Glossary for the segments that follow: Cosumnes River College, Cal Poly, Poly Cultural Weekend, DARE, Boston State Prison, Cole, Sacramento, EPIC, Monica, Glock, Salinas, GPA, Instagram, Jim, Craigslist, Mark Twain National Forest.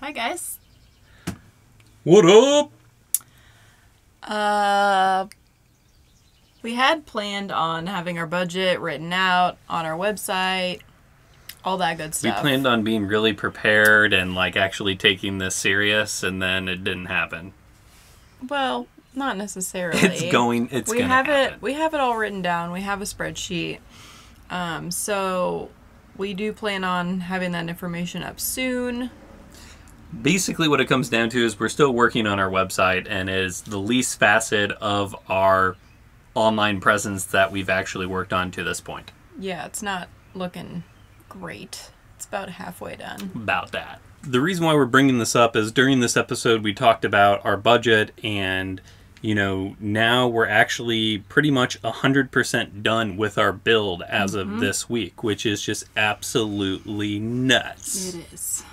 Hi guys. What up? We had planned on having our budget written out on our website, all that good stuff. We planned on being really prepared and like actually taking this serious, and then it didn't happen. Well, not necessarily. We have it all written down. We have a spreadsheet. So we do plan on having that information up soon. Basically what it comes down to is we're still working on our website, and it is the least facet of our online presence that we've actually worked on to this point. Yeah, it's not looking great. It's about halfway done. About that. The reason why we're bringing this up is during this episode we talked about our budget, and you know, now we're actually pretty much 100% done with our build as of this week, which is just absolutely nuts. It is.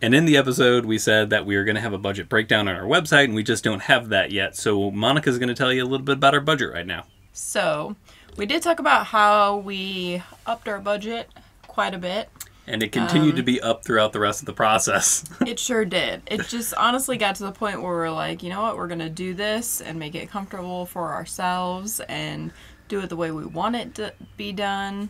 And in the episode, we said that we were going to have a budget breakdown on our website, and we just don't have that yet. So Monica's going to tell you a little bit about our budget right now. So we did talk about how we upped our budget quite a bit. And it continued to be up throughout the rest of the process. It sure did. It just honestly got to the point where we're like, you know what, we're going to do this and make it comfortable for ourselves and do it the way we want it to be done.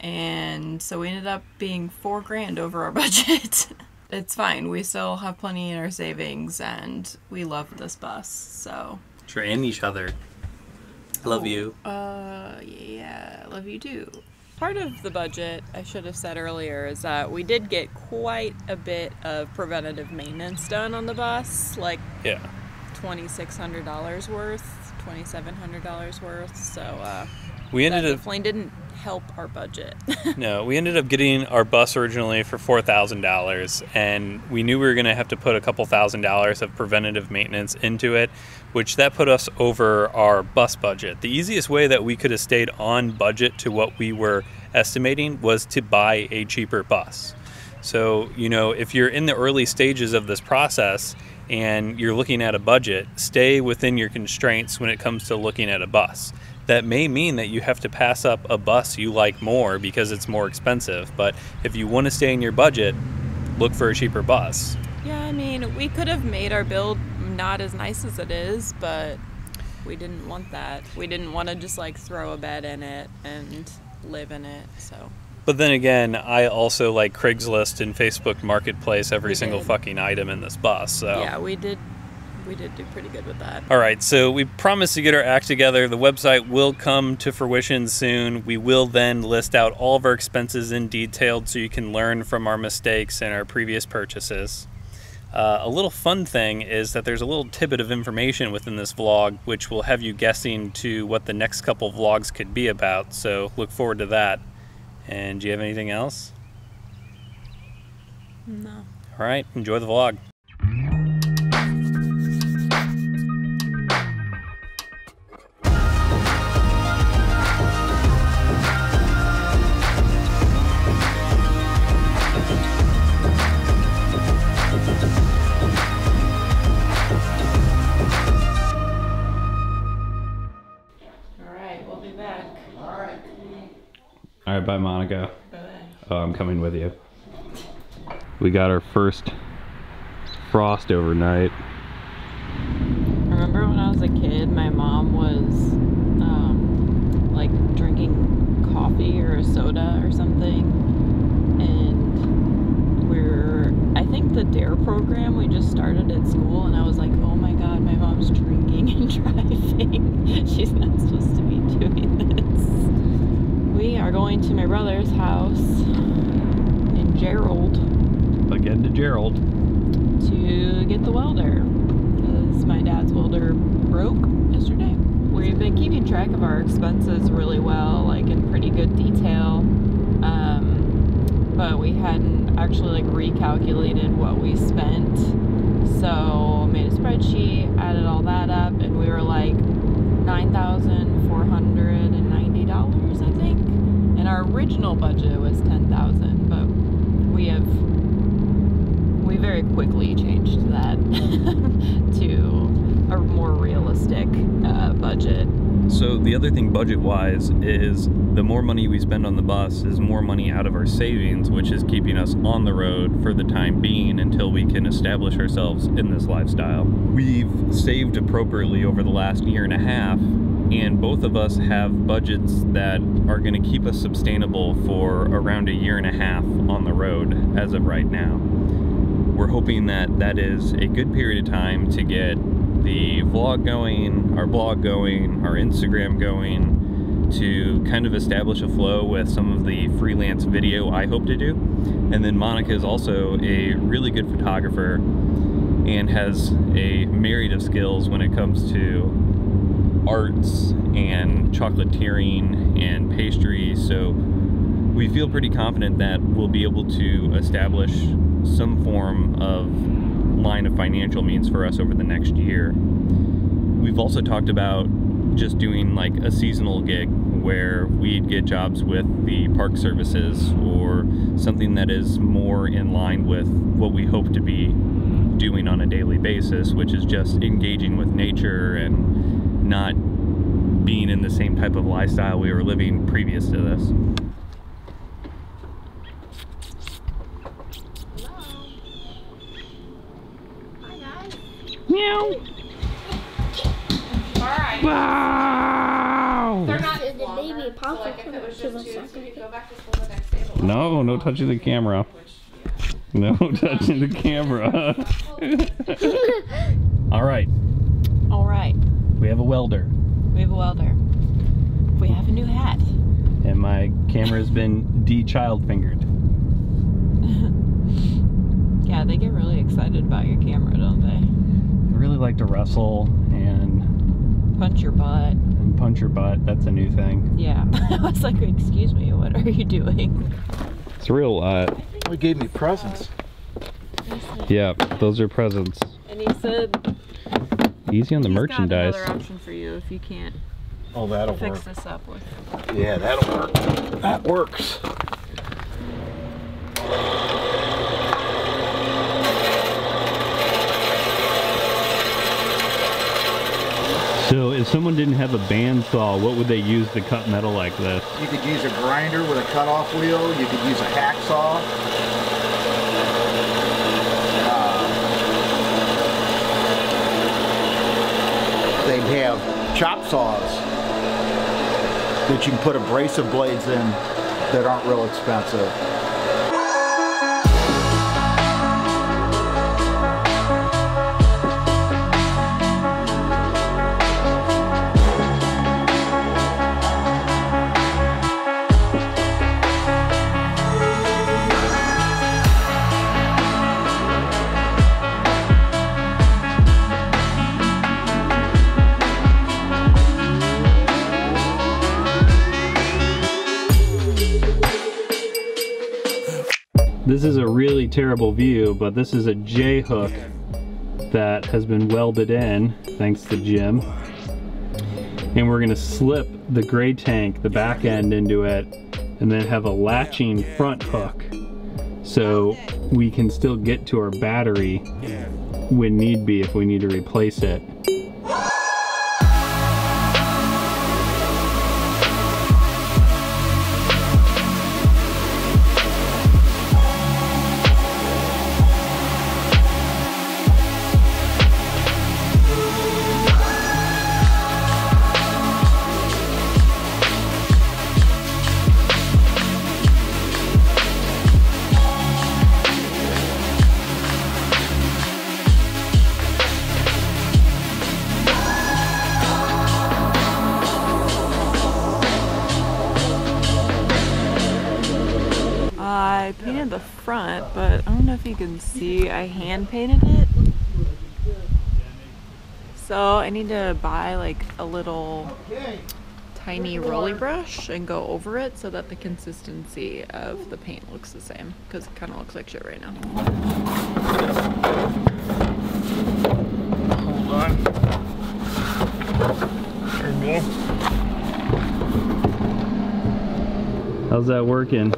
And so we ended up being $4,000 over our budget. It's fine. We still have plenty in our savings, and we love this bus. So sure, and each other. I love you. Yeah, I love you too. Part of the budget, I should have said earlier, is that we did get quite a bit of preventative maintenance done on the bus, like $2,600 worth, $2,700 worth. So we ended up definitely didn't help our budget. No, we ended up getting our bus originally for $4,000, and we knew we were going to have to put a couple $1,000s of preventative maintenance into it, which that put us over our bus budget. The easiest way that we could have stayed on budget to what we were estimating was to buy a cheaper bus. So, you know, if you're in the early stages of this process and you're looking at a budget, stay within your constraints when it comes to looking at a bus. That may mean that you have to pass up a bus you like more because it's more expensive. But if you want to stay in your budget, look for a cheaper bus. Yeah, I mean, we could have made our build not as nice as it is, but we didn't want that. We didn't want to just like throw a bed in it and live in it, so. But then again, I also like Craigslist and Facebook Marketplace every single fucking item in this bus, so. Yeah, we did. We did do pretty good with that. All right, so we promised to get our act together. The website will come to fruition soon. We will then list out all of our expenses in detail so you can learn from our mistakes and our previous purchases. A little fun thing is that there's a little tidbit of information within this vlog which will have you guessing to what the next couple vlogs could be about, so look forward to that. And do you have anything else? No. All right, enjoy the vlog. All right, bye, Monica. Bye. Oh, I'm coming with you. We got our first frost overnight. Remember when I was a kid, my mom was like drinking coffee or a soda or something, and I think the DARE program we just started at school, and I was like, oh my God, my mom's drinking and driving. She's not supposed to be doing this. We are going to my brother's house in Gerald. Again to Gerald. To get the welder. Because my dad's welder broke yesterday. We've been keeping track of our expenses really well, like in pretty good detail. But we hadn't actually like recalculated what we spent. So made a spreadsheet, added all that up, and we were like $9,490, I think. And our original budget was $10,000, but we very quickly changed that to a more realistic budget. So the other thing budget-wise is the more money we spend on the bus is more money out of our savings, which is keeping us on the road for the time being until we can establish ourselves in this lifestyle. We've saved appropriately over the last year and a half, and both of us have budgets that are going to keep us sustainable for around a year and a half on the road as of right now. We're hoping that that is a good period of time to get the vlog going, our blog going, our Instagram going, to kind of establish a flow with some of the freelance video I hope to do. And then Monica is also a really good photographer and has a myriad of skills when it comes to arts and chocolatiering and pastry, so we feel pretty confident that we'll be able to establish some form of line of financial means for us over the next year. We've also talked about just doing like a seasonal gig where we'd get jobs with the park services or something that is more in line with what we hope to be doing on a daily basis, which is just engaging with nature and not being in the same type of lifestyle we were living previous to this. Hello. Hi guys. Meow. Alright. Wow. They're not in the baby popper. No, no touching the camera. No touching the camera. Alright. Alright. We have a welder. We have a welder. We have a new hat. And my camera's been de-child fingered. Yeah, they get really excited about your camera, don't they? They really like to wrestle and... punch your butt. And punch your butt, that's a new thing. Yeah. I was like, excuse me, what are you doing? It's real, He gave me presents. Yeah, those are presents. And he said... Easy on the merchandise. Got another option for you if you can't. Oh, that'll fix work. This up with. Yeah, that'll work. That works. So, if someone didn't have a bandsaw, what would they use to cut metal like this? You could use a grinder with a cutoff wheel. You could use a hacksaw. They'd have chop saws that you can put abrasive blades in that aren't real expensive. This is a really terrible view, but this is a J-hook that has been welded in, thanks to Jim. And we're gonna slip the gray tank, the back end, into it, and then have a latching front hook so we can still get to our battery when need be if we need to replace it. I painted the front, but I don't know if you can see, I hand painted it. So I need to buy like a little tiny rolly brush and go over it so that the consistency of the paint looks the same, because it kind of looks like shit right now. Hold on. There you go. How's that working?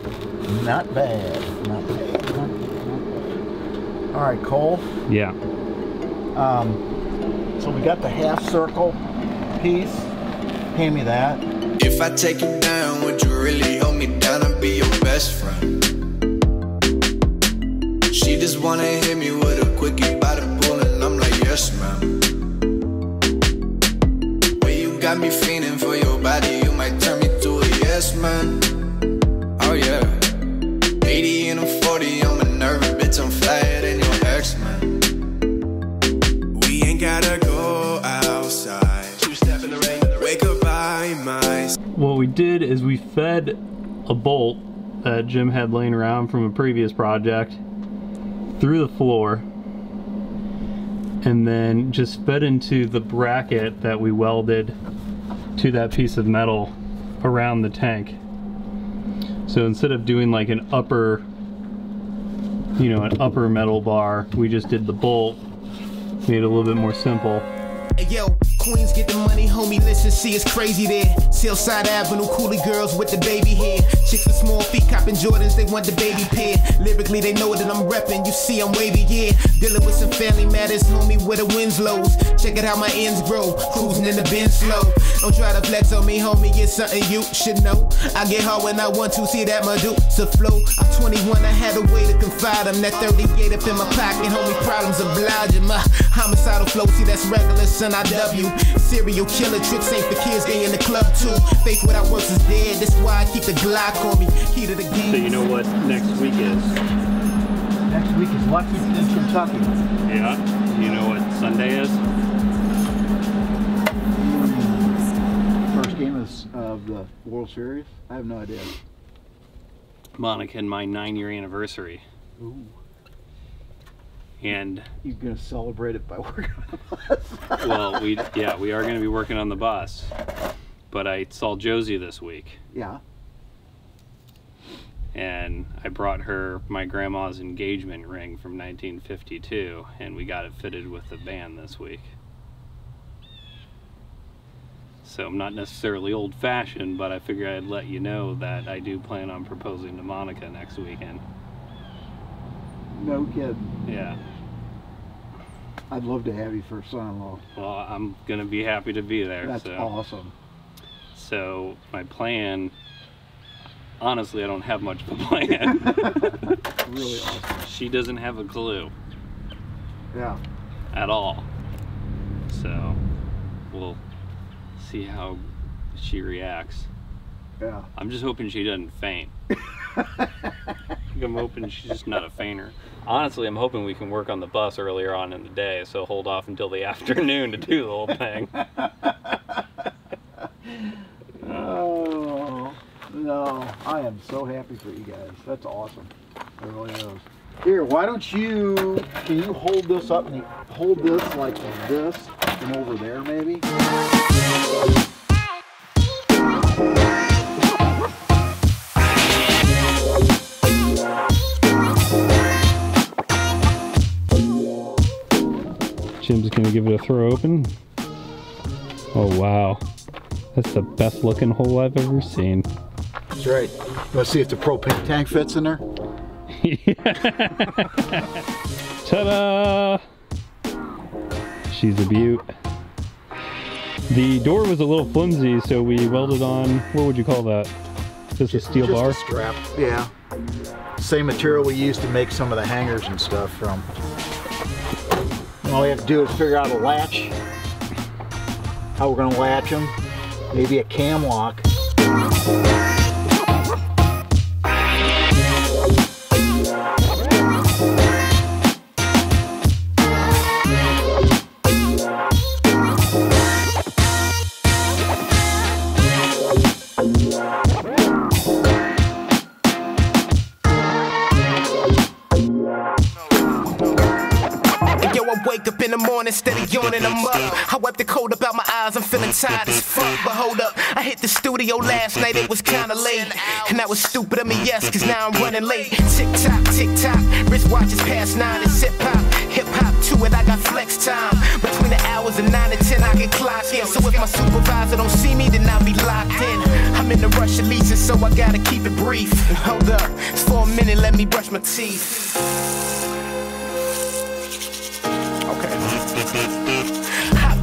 Not bad, not bad, not bad. All right, Cole. Yeah. So we got the half circle piece. Hand me that. If I take you down, would you really hold me down and be your best friend? She just wanna hit me with a quickie by the pool, and I'm like, yes, ma'am. Well, you got me feeling for your body, you might turn me to a yes, man. Oh, yeah. 80 and I'm 40, I'm a nervous bitch, I'm flyer than your ex, man. We ain't gotta go outside. Two-step in the rain. Wake up by my... What we did is we fed a bolt that Jim had laying around from a previous project through the floor, and then just fed into the bracket that we welded to that piece of metal around the tank. So instead of doing like an upper, you know, an upper metal bar, we just did the bolt, made it a little bit more simple. Yo, Queens, get the money, homie, listen, see, it's crazy there. Sailside Avenue, coolie girls with the baby hair. Chicks with small feet, copping Jordans, they want the baby pair. Lyrically, they know that I'm reppin', you see I'm wavy, yeah. Dealing with some family matters, homie, with the Winslows. Check it how my ends grow, cruising in the bend slow. Don't try to flex on me, homie, it's something you should know. I get hard when I want to, see that my dude's a flow. I'm 21, I had a way to confide, I'm that 38 up in my pocket, homie, problems obliging. My homicidal flow, see, that's regular, son. I love you. Serial killer tricks ain't for kids, they in the club too. Faith without works is dead, that's why I keep the Glock on me. Key to the game. So you know what next week is? Next week is Lexington, Kentucky. Yeah. You know what Sunday is? First game of the World Series? I have no idea. Monica and my 9-year anniversary. Ooh. And you're gonna celebrate it by working on the bus. Well, we are gonna be working on the bus. But I saw Josie this week. Yeah. And I brought her my grandma's engagement ring from 1952, and we got it fitted with a band this week. So I'm not necessarily old-fashioned, but I figured I'd let you know that I do plan on proposing to Monica next weekend. No kidding. Yeah. I'd love to have you for son-in-law. Well, I'm going to be happy to be there. That's so awesome. So my plan, honestly, I don't have much of a plan. Really awesome. She doesn't have a clue. Yeah. At all. So we'll see how she reacts. Yeah. I'm just hoping she doesn't faint. I'm hoping she's just not a fainter. Honestly, I'm hoping we can work on the bus earlier on in the day, so hold off until the afternoon to do the whole thing. Oh, no. I am so happy for you guys. That's awesome. It really is. Here, why don't you, can you hold this up and hold this like this and over there maybe? Jim's gonna give it a throw open. Oh wow, that's the best looking hole I've ever seen. That's right. Let's see if the propane tank fits in there. Ta-da! She's a beaut. The door was a little flimsy, so we welded on, what would you call that? Just a steel bar? Just a strap, yeah. Same material we used to make some of the hangers and stuff from. All we have to do is figure out a latch, how we're going to latch them, maybe a cam lock. In the morning, steady yawning, I'm up. I wiped the cold about my eyes, I'm feeling tired as fuck. But hold up, I hit the studio last night, it was kinda late. And I was stupid of me, yes, cause now I'm running late. Tick tock, wristwatch is past 9, it's hip hop to it, I got flex time. Between the hours of 9 and 10, I get clocked in. So if my supervisor don't see me, then I'll be locked in. I'm in the rush of leasing, so I gotta keep it brief. Hold up, it's for a minute, let me brush my teeth. Okay.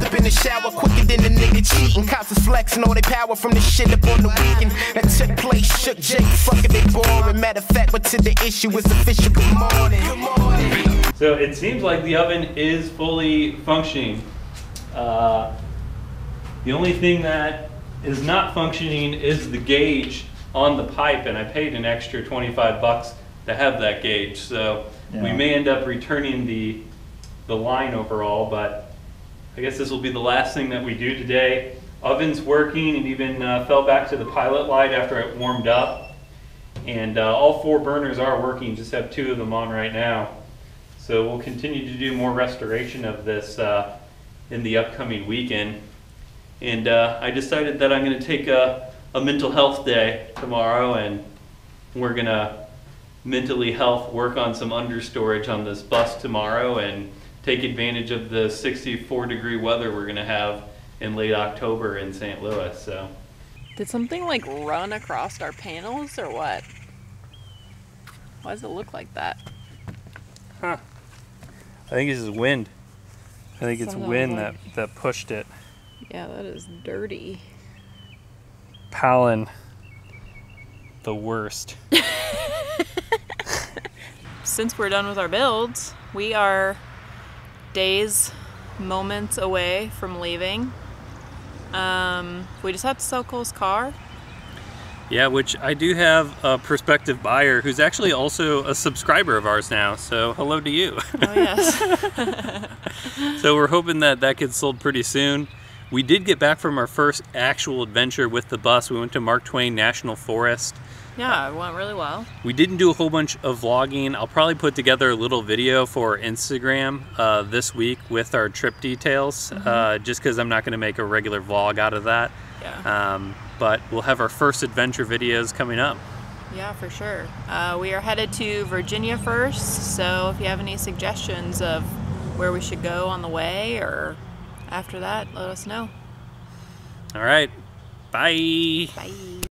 up in the shower quicker than the nigga cheating. Cops is flexing all their power from the shit up on the weekend that took place. Shook Jake, fucking they boring. Matter of fact, but to the issue is official. Good morning. So it seems like the oven is fully functioning. The only thing that is not functioning is the gauge on the pipe, and I paid an extra 25 bucks to have that gauge. So yeah, we may end up returning the line overall, but I guess this will be the last thing that we do today. Oven's working. It even fell back to the pilot light after it warmed up. And all four burners are working, just have two of them on right now. So we'll continue to do more restoration of this in the upcoming weekend. And I decided that I'm going to take a mental health day tomorrow, and we're going to mentally health work on some understorage on this bus tomorrow and take advantage of the 64-degree weather we're going to have in late October in St. Louis. So, did something like run across our panels or what? Why does it look like that? Huh. I think this is wind. I think it's wind that pushed it. Yeah, that is dirty. Pollen. The worst. Since we're done with our builds, we are days, moments away from leaving. We just have to sell Cole's car. Yeah, which I do have a prospective buyer who's actually also a subscriber of ours now, so hello to you. Oh, yes. So we're hoping that that gets sold pretty soon. We did get back from our first actual adventure with the bus. We went to Mark Twain National Forest. Yeah, it went really well. We didn't do a whole bunch of vlogging. I'll probably put together a little video for Instagram this week with our trip details, just because I'm not going to make a regular vlog out of that. Yeah. But we'll have our first adventure videos coming up. Yeah, for sure. We are headed to Virginia first, so if you have any suggestions of where we should go on the way or after that, let us know. All right. Bye. Bye.